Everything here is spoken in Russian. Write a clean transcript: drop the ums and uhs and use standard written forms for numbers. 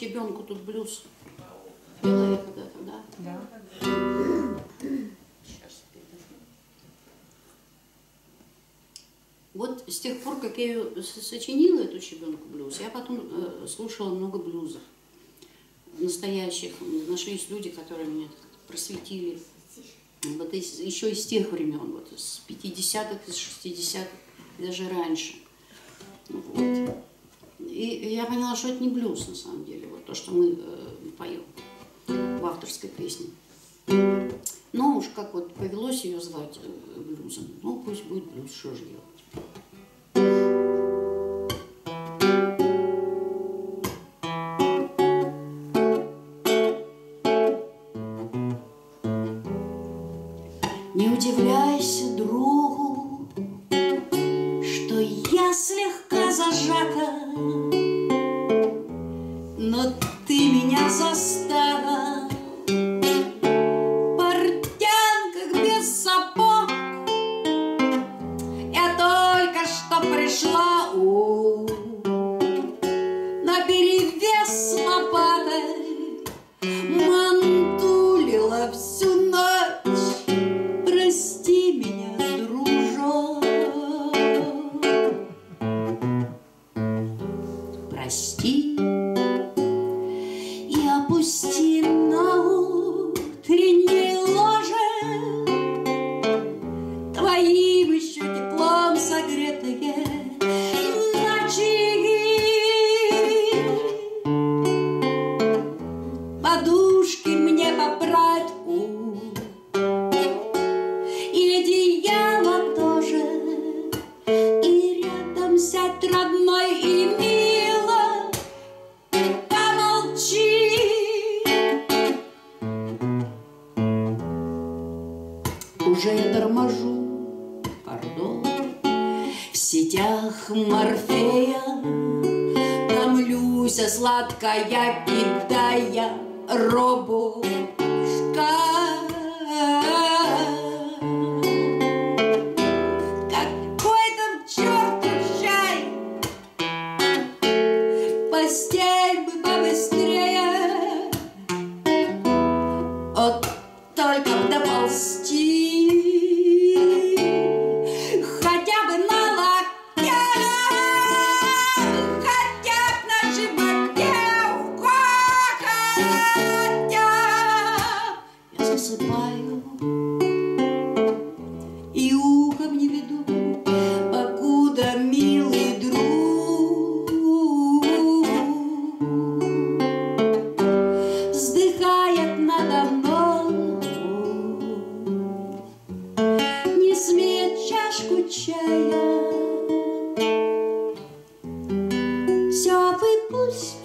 щебенку тут блюз делает вот это, да? Да. Сейчас. Вот с тех пор, как я ее сочинила, эту щебенку блюз, я потом слушала много блюзов настоящих. Нашлись люди, которые меня просветили. Вот еще из тех времен, вот с 50-х, из 60-х, даже раньше. Вот. И я поняла, что это не блюз на самом деле, вот то, что мы поем в авторской песне. Но уж как вот повелось ее звать блюзом, ну пусть будет блюз, что же делать. Не удивляйся, другу, что я слегка зажата, но ты меня застала в портянках без сапог. Я только что пришла наперевес лопатой, мантулила всю ночь. Прости меня, дружок, прости и опусти на утренней ложе твоим еще теплом согретые ночи. Подушки мне попрать родной и мило, помолчи. Уже я торможу, пардон, в сетях Морфея, томлюсь, сладкая, кидая робушка. Постель бы побыстрее, вот только доползти хотя бы на локтях, хотя бы на животе, хотя я засыпаю и ухом не веду, покуда милый друг чашку чая, все выпусть.